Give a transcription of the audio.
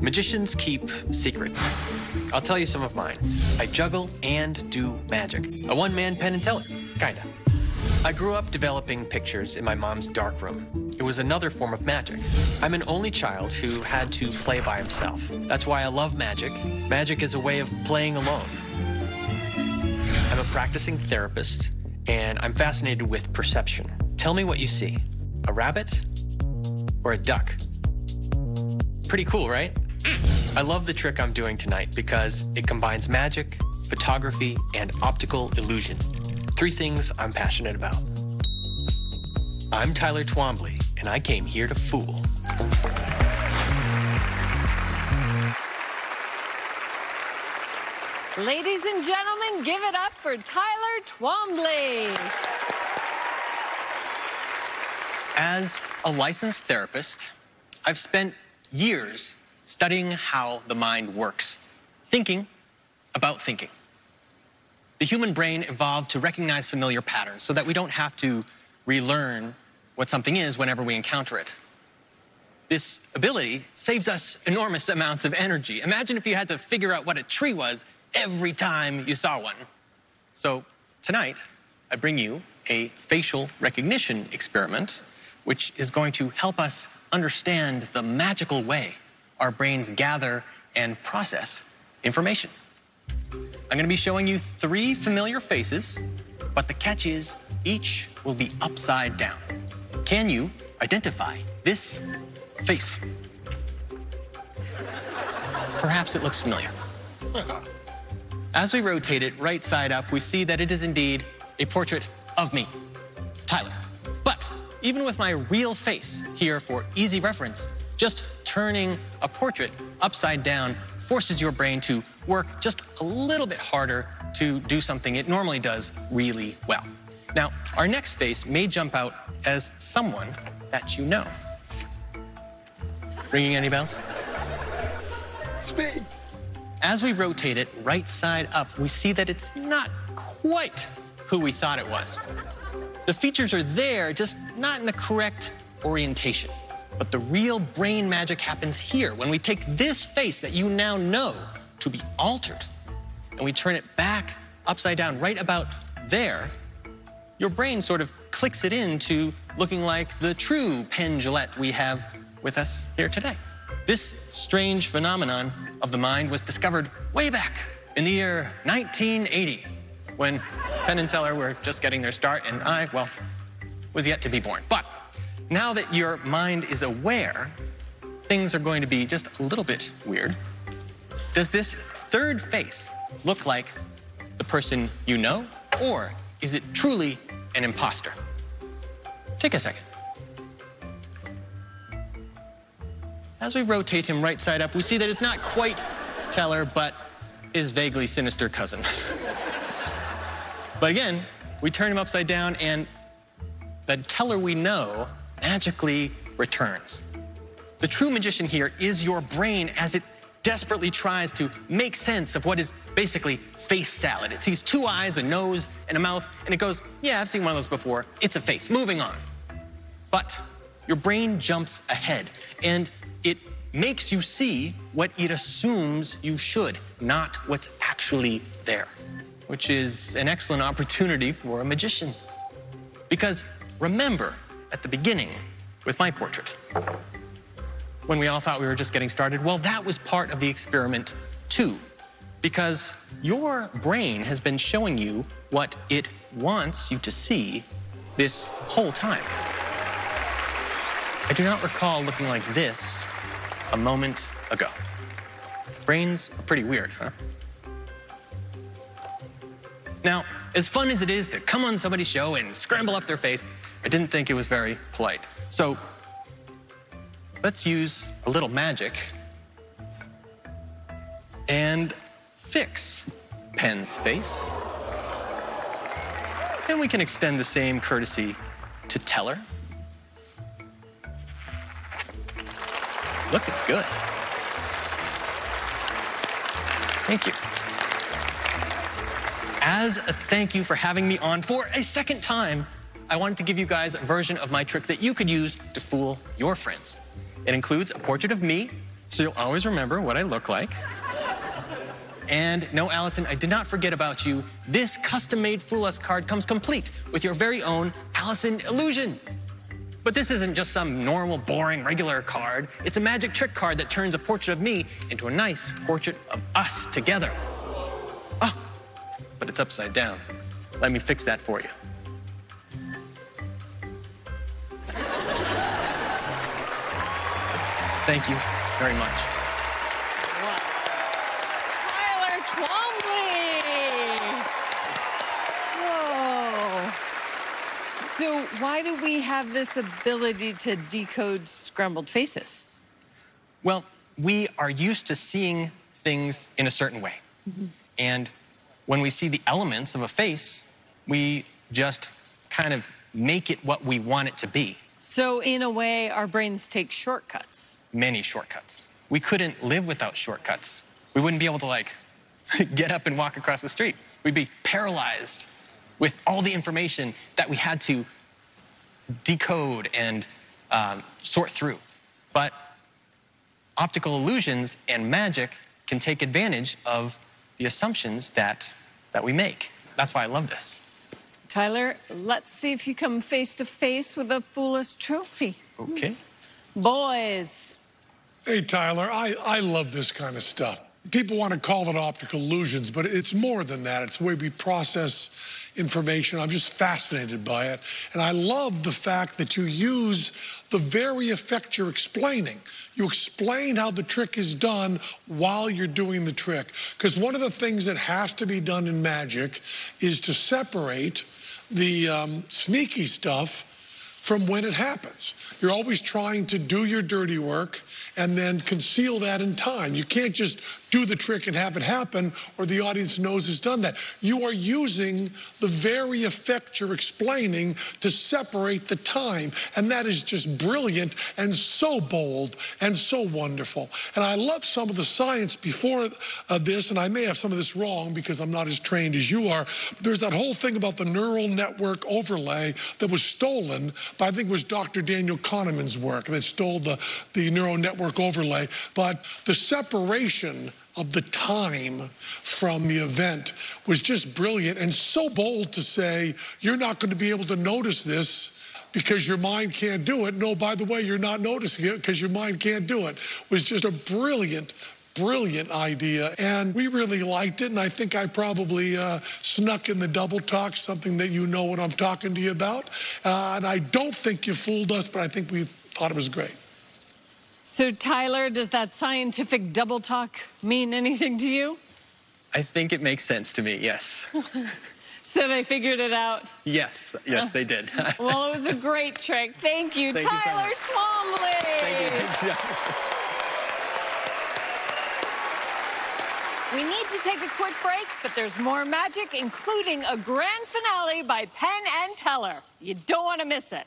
Magicians keep secrets. I'll tell you some of mine. I juggle and do magic. A one-man Penn and Teller, kinda. I grew up developing pictures in my mom's darkroom. It was another form of magic. I'm an only child who had to play by himself. That's why I love magic. Magic is a way of playing alone. I'm a practicing therapist, and I'm fascinated with perception. Tell me what you see, a rabbit or a duck? Pretty cool, right? I love the trick I'm doing tonight because it combines magic, photography, and optical illusion. Three things I'm passionate about. I'm Tyler Twombly, and I came here to fool. Ladies and gentlemen, give it up for Tyler Twombly. As a licensed therapist, I've spent years studying how the mind works, thinking about thinking. The human brain evolved to recognize familiar patterns so that we don't have to relearn what something is whenever we encounter it. This ability saves us enormous amounts of energy. Imagine if you had to figure out what a tree was every time you saw one. So tonight, I bring you a facial recognition experiment, which is going to help us understand the magical way our brains gather and process information. I'm going to be showing you three familiar faces, but the catch is each will be upside down. Can you identify this face? Perhaps it looks familiar. As we rotate it right side up, we see that it is indeed a portrait of me, Tyler. But even with my real face here for easy reference, just turning a portrait upside down forces your brain to work just a little bit harder to do something it normally does really well. Now, our next face may jump out as someone that you know. Ringing any bells? It's me. As we rotate it right side up, we see that it's not quite who we thought it was. The features are there, just not in the correct orientation. But the real brain magic happens here when we take this face that you now know to be altered and we turn it back upside down right about there. Your brain sort of clicks it into looking like the true Penn Gillette we have with us here today. This strange phenomenon of the mind was discovered way back in the year 1980 when Penn and Teller were just getting their start and I, well, was yet to be born. But now that your mind is aware, things are going to be just a little bit weird. Does this third face look like the person you know, or is it truly an imposter? Take a second. As we rotate him right side up, we see that it's not quite Teller, but his vaguely sinister cousin. But again, we turn him upside down, and the Teller we know magically returns. The true magician here is your brain as it desperately tries to make sense of what is basically face salad. It sees two eyes, a nose, and a mouth, and it goes, yeah, I've seen one of those before. It's a face. Moving on. But your brain jumps ahead, and it makes you see what it assumes you should, not what's actually there, which is an excellent opportunity for a magician. Because remember, at the beginning with my portrait, when we all thought we were just getting started, well, that was part of the experiment too, because your brain has been showing you what it wants you to see this whole time. I do not recall looking like this a moment ago. Brains are pretty weird, huh? Now, as fun as it is to come on somebody's show and scramble up their face, I didn't think it was very polite. So let's use a little magic and fix Penn's face. And we can extend the same courtesy to Teller. Looking good. Thank you. As a thank you for having me on for a second time, I wanted to give you guys a version of my trick that you could use to fool your friends. It includes a portrait of me So you'll always remember what I look like. And no, Allison, I did not forget about you. This custom-made Fool Us card comes complete with your very own Allison illusion. But this isn't just some normal, boring, regular card. It's a magic trick card that turns a portrait of me into a nice portrait of us together. Ah, but it's upside down. Let me fix that for you. Thank you very much. Wow. Tyler Twombly! Whoa. So why do we have this ability to decode scrambled faces? Well, we are used to seeing things in a certain way. Mm-hmm. And when we see the elements of a face, we just kind of make it what we want it to be. So in a way, our brains take shortcuts. Many shortcuts. We couldn't live without shortcuts. We wouldn't be able to, like, get up and walk across the street. We'd be paralyzed with all the information that we had to decode and sort through. But optical illusions and magic can take advantage of the assumptions that we make. That's why I love this. Tyler, let's see if you come face to face with a Fool Us trophy. Okay. Boys. Hey, Tyler, I love this kind of stuff. People want to call it optical illusions, but it's more than that. It's the way we process information. I'm just fascinated by it. And I love the fact that you use the very effect you're explaining. You explain how the trick is done while you're doing the trick. Because one of the things that has to be done in magic is to separate the sneaky stuff from when it happens. You're always trying to do your dirty work and then conceal that in time. You can't just do the trick and have it happen, or the audience knows it's done that. You are using the very effect you're explaining to separate the time, and that is just brilliant and so bold and so wonderful. And I love some of the science before this, and I may have some of this wrong because I'm not as trained as you are. But there's that whole thing about the neural network overlay that was stolen by, I think it was Dr. Daniel Kahneman's work that stole the neural network overlay. But the separation of the time from the event was just brilliant and so bold to say, you're not going to be able to notice this because your mind can't do it. No, by the way, you're not noticing it because your mind can't do it. It was just a brilliant, brilliant idea, and we really liked it, and I think I probably snuck in the double talk, something that you know what I'm talking to you about, and I don't think you fooled us, but I think we thought it was great. So, Tyler, does that scientific double talk mean anything to you? I think it makes sense to me, yes. So they figured it out? Yes, yes, they did. Well, it was a great trick. Thank you, Tyler Twombly! Thank you. We need to take a quick break, but there's more magic, including a grand finale by Penn and Teller. You don't want to miss it.